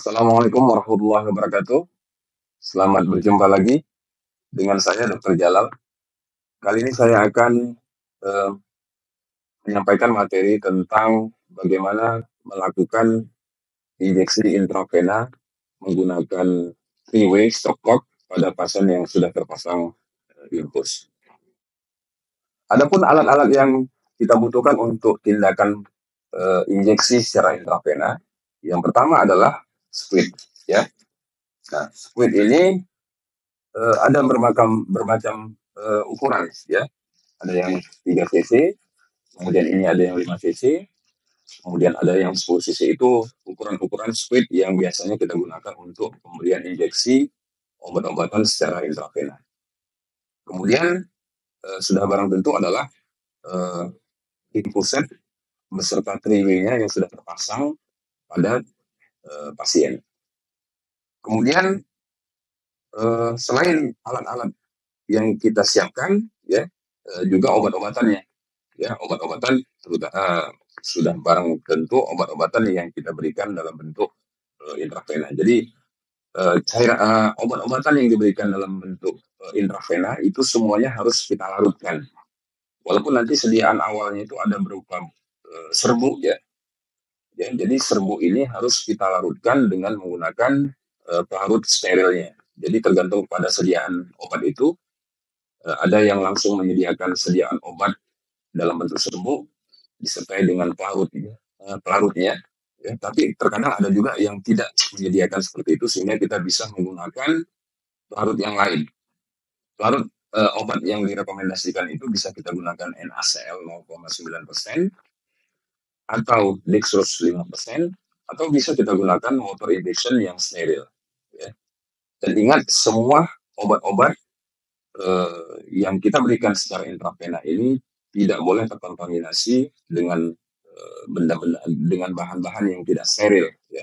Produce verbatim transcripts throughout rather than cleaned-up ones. Assalamualaikum warahmatullahi wabarakatuh. Selamat berjumpa lagi dengan saya dokter Jalal. Kali ini saya akan eh, menyampaikan materi tentang bagaimana melakukan injeksi intravena menggunakan three way stopcock pada pasien yang sudah terpasang infus. Adapun alat-alat yang kita butuhkan untuk tindakan e, injeksi secara intravena, yang pertama adalah squid, ya. Nah, squid ini e, ada bermacam bermacam e, ukuran, ya. Ada yang tiga cc, kemudian ini ada yang lima cc, kemudian ada yang sepuluh cc. Itu ukuran-ukuran squid yang biasanya kita gunakan untuk pemberian injeksi obat-obatan secara intravena. Kemudian e, sudah barang tentu adalah Uh, infuset beserta three way-nya yang sudah terpasang pada uh, pasien. Kemudian uh, selain alat-alat yang kita siapkan, ya, uh, juga obat-obatannya, ya, obat-obatan uh, sudah barang tentu obat-obatan yang kita berikan dalam bentuk uh, intravena. Jadi uh, cair uh, obat-obatan yang diberikan dalam bentuk uh, intravena itu semuanya harus kita larutkan. Walaupun nanti sediaan awalnya itu ada berupa e, serbuk, ya. ya. Jadi serbuk ini harus kita larutkan dengan menggunakan e, pelarut sterilnya. Jadi tergantung pada sediaan obat itu, e, ada yang langsung menyediakan sediaan obat dalam bentuk serbuk disertai dengan pelarut, e, pelarutnya. Ya. Tapi terkadang ada juga yang tidak menyediakan seperti itu, sehingga kita bisa menggunakan pelarut yang lain. Pelarut Uh, obat yang direkomendasikan itu bisa kita gunakan NaCl nol koma sembilan persen atau dextrose lima persen, atau bisa kita gunakan water injection yang steril, ya. Dan ingat, semua obat-obat uh, yang kita berikan secara intravena ini tidak boleh terkontaminasi dengan uh, benda-benda dengan bahan-bahan yang tidak steril, ya.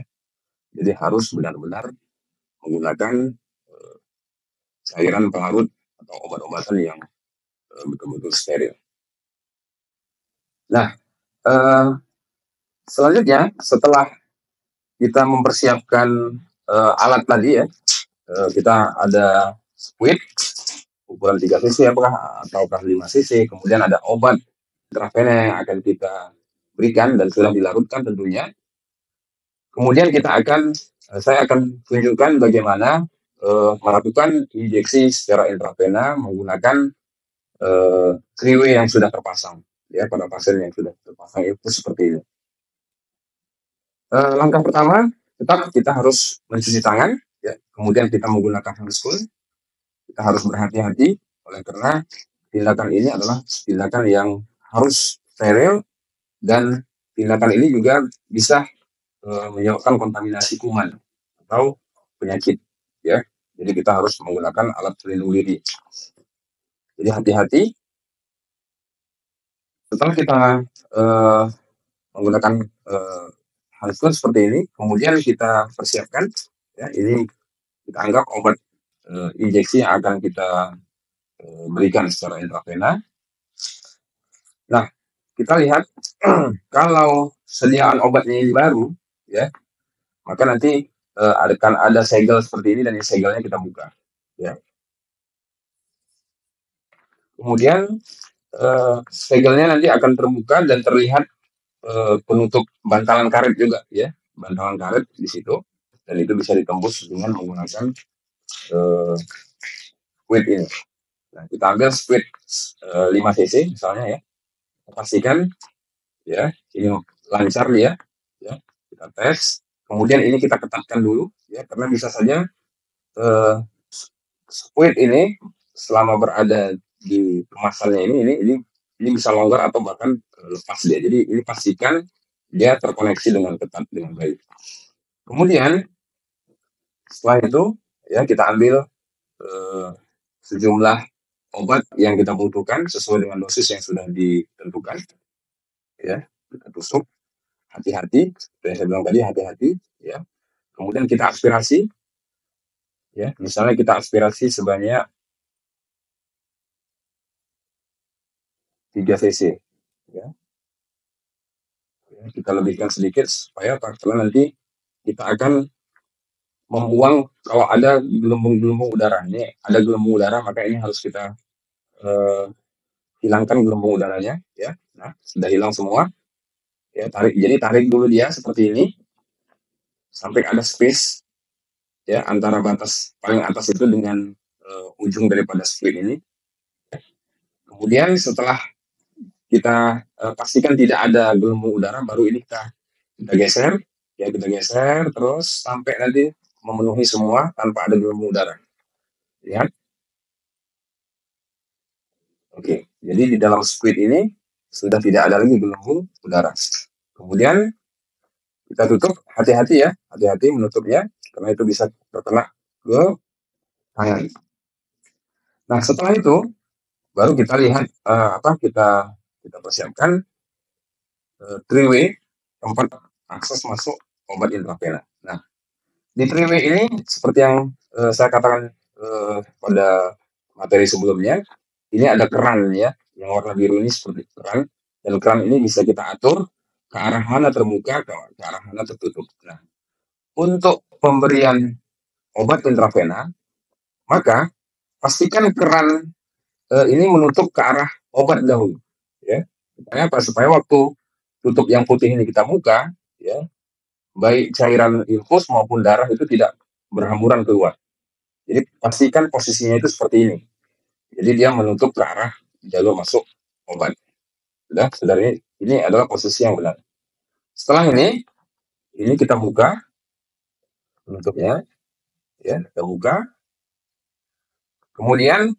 Jadi harus benar-benar menggunakan uh, cairan pelarut atau obat-obatan yang uh, betul-betul steril. Nah, uh, selanjutnya setelah kita mempersiapkan uh, alat tadi, ya, uh, kita ada squid ukuran tiga cc apakah ataukah lima cc, kemudian ada obat intravena yang akan kita berikan dan sudah dilarutkan tentunya. Kemudian kita akan, uh, saya akan tunjukkan bagaimana Uh, melakukan injeksi secara intravena menggunakan uh, three way yang sudah terpasang, ya, pada pasien yang sudah terpasang itu seperti ini. Uh, langkah pertama, tetap kita harus mencuci tangan, ya. Kemudian kita menggunakan handspun. Kita harus berhati-hati, oleh karena tindakan ini adalah tindakan yang harus steril, dan tindakan ini juga bisa uh, menyebabkan kontaminasi kuman atau penyakit, ya. Jadi kita harus menggunakan alat pelindung diri. Jadi hati-hati. Setelah kita uh, menggunakan uh, handspun seperti ini, kemudian kita persiapkan, ya, ini kita anggap obat uh, injeksi yang akan kita uh, berikan secara intravena. Nah, kita lihat kalau sediaan obatnya ini baru, ya, maka nanti Uh, akan ada segel seperti ini, dan segelnya kita buka, ya. Kemudian uh, segelnya nanti akan terbuka dan terlihat uh, penutup bantalan karet juga, ya, bantalan karet di situ, dan itu bisa ditembus dengan menggunakan uh, squid ini. Nah, kita ambil squid uh, lima cc misalnya, ya, pastikan, ya, ini lancar, ya, ya, kita tes. Kemudian ini kita ketatkan dulu, ya, karena bisa saja eh, squid ini selama berada di kemasannya ini, ini, ini, ini bisa longgar atau bahkan eh, lepas dia. Jadi ini pastikan dia terkoneksi dengan ketat dengan baik. Kemudian setelah itu, ya, kita ambil eh, sejumlah obat yang kita butuhkan sesuai dengan dosis yang sudah ditentukan, ya, kita tusuk. Hati-hati, seperti yang saya bilang tadi, hati-hati, ya. Kemudian kita aspirasi, ya. Misalnya kita aspirasi sebanyak tiga cc, ya. Kita lebihkan sedikit supaya karena nanti kita akan membuang kalau ada gelembung-gelembung udara. Ini ada gelembung udara, maka ini harus kita eh, hilangkan gelembung udaranya, ya. Nah, sudah hilang semua. Ya, tarik. Jadi tarik dulu dia seperti ini sampai ada space, ya, antara batas paling atas itu dengan uh, ujung daripada squid ini. Kemudian setelah kita uh, pastikan tidak ada gelembung udara, baru ini kita, kita geser, ya, kita geser terus sampai nanti memenuhi semua tanpa ada gelembung udara. Lihat. Oke, jadi di dalam squid ini sudah tidak ada lagi gelembung udara. Kemudian kita tutup, hati-hati ya, hati-hati menutupnya, karena itu bisa terkena ke tangan. Nah, setelah itu baru kita lihat uh, apa kita kita persiapkan uh, three way, tempat akses masuk obat intravena. Nah, di three way ini seperti yang uh, saya katakan uh, pada materi sebelumnya, ini ada keran ya, yang warna biru ini seperti keran, dan keran ini bisa kita atur ke arah mana terbuka, ke arah mana tertutup. Nah, untuk pemberian obat intravena, maka pastikan keran e, ini menutup ke arah obat dahulu, ya. Supaya apa? Supaya waktu tutup yang putih ini kita buka, ya, baik cairan infus maupun darah itu tidak berhamburan keluar. Jadi pastikan posisinya itu seperti ini. Jadi dia menutup ke arah jalur masuk obat. Sudah, saudara, ini, ini adalah posisi yang benar. Setelah ini, ini kita buka penutupnya, ya, kita buka. Kemudian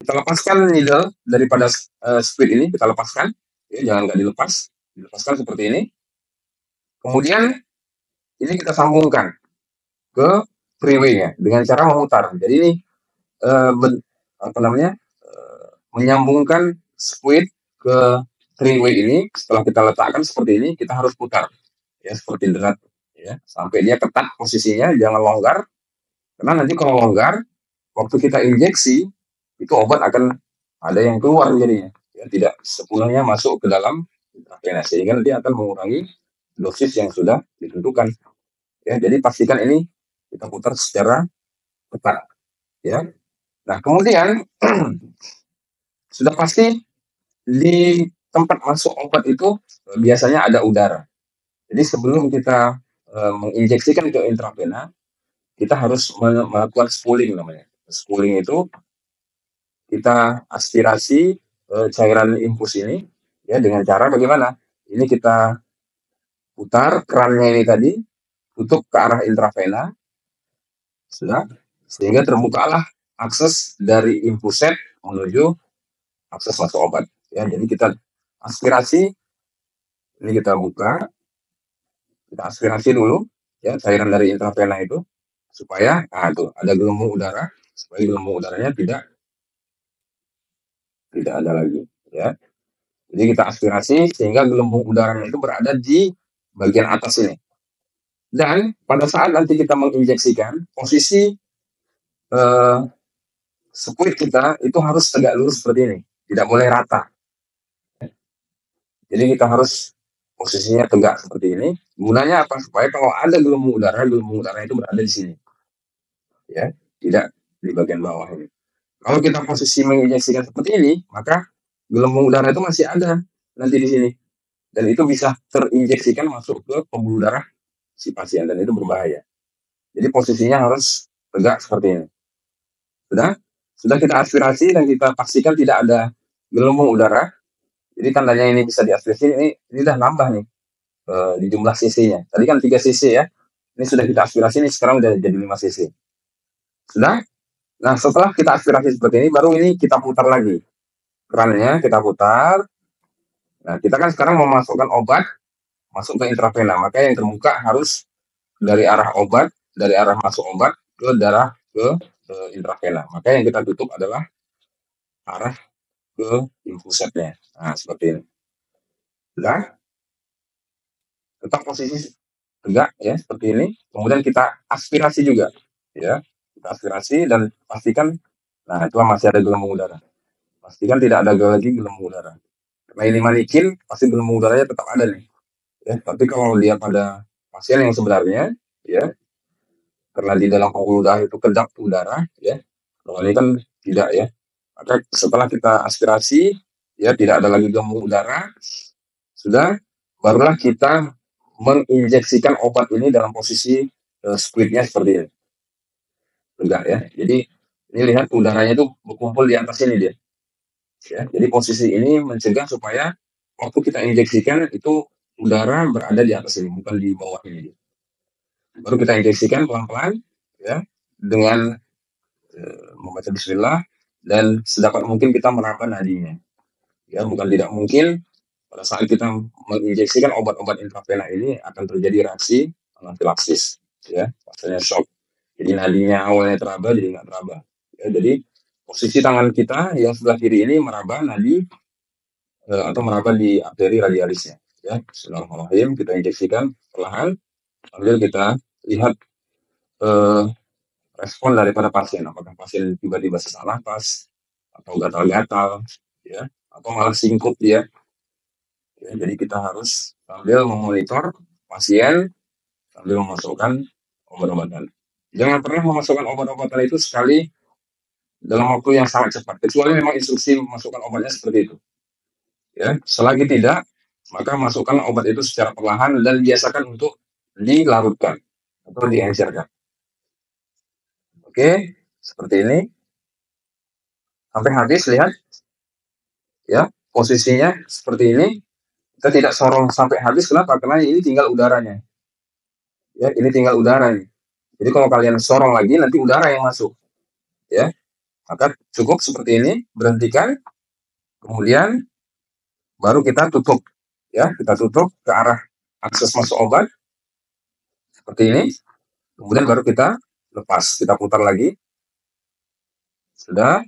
kita lepaskan needle daripada uh, squid ini, kita lepaskan, ya, jangan nggak dilepas, dilepaskan seperti ini. Kemudian ini kita sambungkan ke freeway-nya dengan cara memutar. Jadi ini uh, ben, apa namanya uh, menyambungkan squid ke three way ini. Setelah kita letakkan seperti ini, kita harus putar, ya, seperti derat, ya, sampai dia ketat posisinya, jangan longgar, karena nanti kalau longgar waktu kita injeksi itu obat akan ada yang keluar jadinya, ya, tidak sepenuhnya masuk ke dalam intravena, sehingga nanti akan mengurangi dosis yang sudah ditentukan, ya. Jadi pastikan ini kita putar secara ketat, ya. Nah, kemudian sudah pasti di tempat masuk obat itu biasanya ada udara. Jadi sebelum kita e, menginjeksikan ke intravena, kita harus melakukan spooling namanya. Spooling itu kita aspirasi e, cairan infus ini, ya, dengan cara bagaimana? Ini kita putar kerannya ini tadi, tutup ke arah intravena, sudah, sehingga terbukalah akses dari infuset menuju akses masuk obat. Ya, jadi kita aspirasi, ini kita buka, kita aspirasi dulu, ya, cairan dari intravena itu, supaya, nah, tuh, ada gelembung udara, supaya gelembung udaranya tidak tidak ada lagi, ya. Jadi kita aspirasi sehingga gelembung udaranya itu berada di bagian atas ini. Dan pada saat nanti kita menginjeksikan, posisi eh, squid kita itu harus tegak lurus seperti ini, tidak boleh rata. Jadi kita harus posisinya tegak seperti ini. Gunanya apa? Supaya kalau ada gelembung udara, gelembung udara itu berada di sini, ya, tidak di bagian bawah ini. Kalau kita posisi menginjeksikan seperti ini, maka gelembung udara itu masih ada nanti di sini, dan itu bisa terinjeksikan masuk ke pembuluh darah si pasien, dan itu berbahaya. Jadi posisinya harus tegak seperti ini. Sudah, sudah kita aspirasi dan kita pastikan tidak ada gelembung udara. Jadi tandanya ini bisa diaspirasi, ini ini udah nambah nih e, di jumlah cc-nya. Tadi kan tiga cc ya. Ini sudah kita aspirasi, ini sekarang udah jadi lima cc. Sudah. Nah, setelah kita aspirasi seperti ini, baru ini kita putar lagi. Kerannya kita putar. Nah, kita kan sekarang memasukkan obat masuk ke intravena, maka yang terbuka harus dari arah obat, dari arah masuk obat ke darah ke, ke intravena. Maka yang kita tutup adalah arah ke infusetnya. Nah, seperti ini. Sudah. Tetap posisi tegak, ya, seperti ini. Kemudian kita aspirasi juga, ya. Kita aspirasi dan pastikan, nah, itu masih ada gelembung udara. Pastikan tidak ada lagi gelembung udara. Karena ini manikin, pasti gelembung udaranya tetap ada nih. Ya, tapi kalau lihat pada pasien yang sebenarnya, ya, karena di dalam pembuluh darah itu kedap udara, ya. Kalau ini kan tidak, ya. Maka setelah kita aspirasi, ya, tidak ada lagi pembuluh darah, sudah, barulah kita menginjeksikan obat ini dalam posisi uh, squidnya seperti ini. Enggak, ya. Jadi ini lihat udaranya itu berkumpul di atas ini dia. Ya, jadi posisi ini mencegah supaya waktu kita injeksikan itu udara berada di atas ini, bukan di bawah ini. Baru kita injeksikan pelan-pelan, ya, dengan e, membaca bismillah dan sedapat mungkin kita meraba nadinya. Ya, bukan tidak mungkin pada saat kita menginjeksikan obat-obat intravena ini akan terjadi reaksi anafilaksis, ya, rasanya shock. Jadi nadinya awalnya teraba jadi nggak teraba. Ya, jadi posisi tangan kita yang sebelah kiri ini meraba nadi e, atau meraba di arteri radialisnya. Ya, bismillahirrahmanirrahim, kita injeksikan perlahan, sambil kita lihat e, respon daripada pasien. Apakah pasien tiba-tiba sesak nafas atau gatal-gatal, ya, atau malah singkup dia. Ya, jadi kita harus sambil memonitor pasien sambil memasukkan obat-obatan. Jangan pernah memasukkan obat-obatan itu sekali dalam waktu yang sangat cepat, kecuali memang instruksi memasukkan obatnya seperti itu. Ya, selagi tidak, maka masukkan obat itu secara perlahan dan biasakan untuk dilarutkan atau diencerkan. Oke, seperti ini. Sampai habis, lihat. Ya, posisinya seperti ini. Kita tidak sorong sampai habis, kenapa? Karena ini tinggal udaranya. Ya, ini tinggal udaranya. Jadi kalau kalian sorong lagi, nanti udara yang masuk. Ya, maka cukup seperti ini, berhentikan, kemudian baru kita tutup, ya, kita tutup ke arah akses masuk obat seperti ini, kemudian baru kita lepas, kita putar lagi, sudah,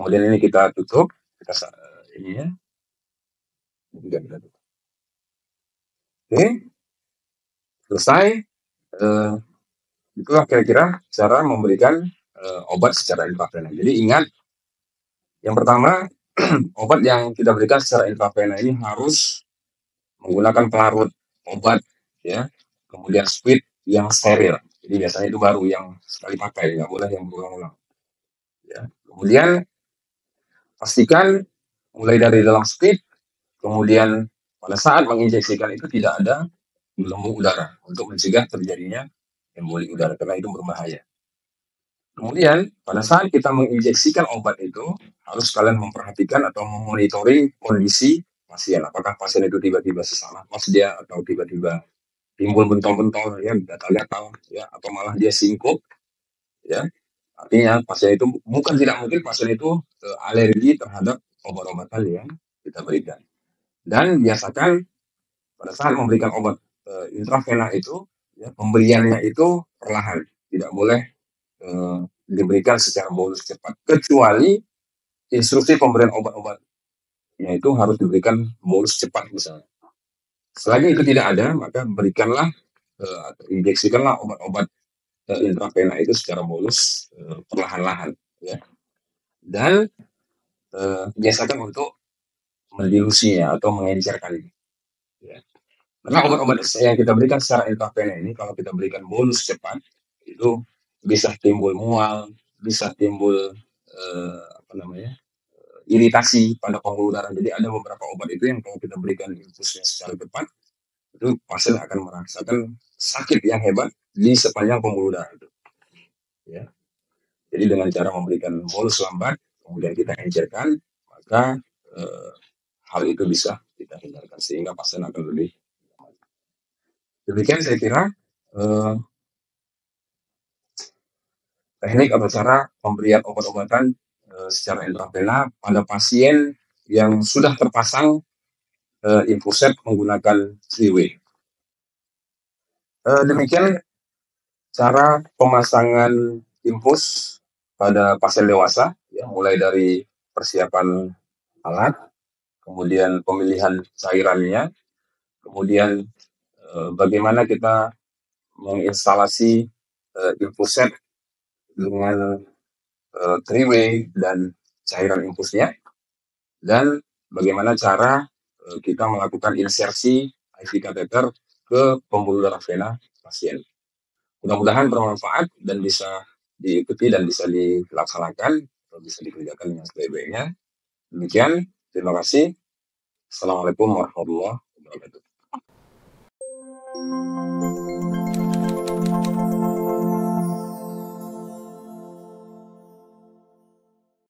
kemudian ini kita tutup, kita ini ya, oke, selesai, e, itulah kira-kira cara memberikan obat secara intravena. Jadi ingat, yang pertama obat yang kita berikan secara intravena ini harus menggunakan pelarut obat, ya, kemudian squid yang steril. Jadi biasanya itu baru yang sekali pakai, nggak boleh yang berulang-ulang. Ya. Kemudian pastikan mulai dari dalam squid, kemudian pada saat menginjeksikan itu tidak ada gelembung udara untuk mencegah terjadinya emboli udara karena itu berbahaya. Kemudian, pada saat kita menginjeksikan obat itu, harus kalian memperhatikan atau memonitoring kondisi pasien. Apakah pasien itu tiba-tiba sesak nafas dia, atau tiba-tiba timbul bentol-bentol, ya, gatal-gatal, ya, atau malah dia singkup, ya. Artinya, pasien itu, bukan tidak mungkin pasien itu alergi terhadap obat-obatan yang kita berikan. Dan biasakan, pada saat memberikan obat e, intravena itu, ya, pemberiannya itu perlahan, tidak boleh diberikan secara bolus cepat, kecuali instruksi pemberian obat-obat yaitu harus diberikan bolus cepat misalnya. Selagi itu tidak ada, maka berikanlah atau injeksikanlah obat-obat intravena itu secara bolus perlahan-lahan, ya. Dan eh, biasakan untuk mendilusinya atau mengencerkan ini, ya. Karena obat-obat yang kita berikan secara intravena ini kalau kita berikan bolus cepat itu bisa timbul mual, bisa timbul eh, apa namanya iritasi pada pembuluh darah. Jadi ada beberapa obat itu yang kalau kita berikan infusnya secara cepat, itu pasien akan merasakan sakit yang hebat di sepanjang pembuluh darah itu. Ya. Jadi dengan cara memberikan bolus lambat, kemudian kita encerkan, maka eh, hal itu bisa kita hindarkan sehingga pasien akan lebih aman. Demikian saya kira. Eh, Teknik atau cara pemberian obat-obatan e, secara intravena pada pasien yang sudah terpasang e, infuset menggunakan three way. E, demikian cara pemasangan infus pada pasien dewasa, ya, mulai dari persiapan alat, kemudian pemilihan cairannya, kemudian e, bagaimana kita menginstalasi e, infuset dengan uh, three way dan cairan infusnya, dan bagaimana cara uh, kita melakukan insersi I V catheter ke pembuluh darah vena pasien. Mudah-mudahan bermanfaat dan bisa diikuti dan bisa dilaksanakan atau bisa dikerjakan dengan sebaik-baiknya. Demikian, terima kasih. Assalamualaikum warahmatullahi wabarakatuh.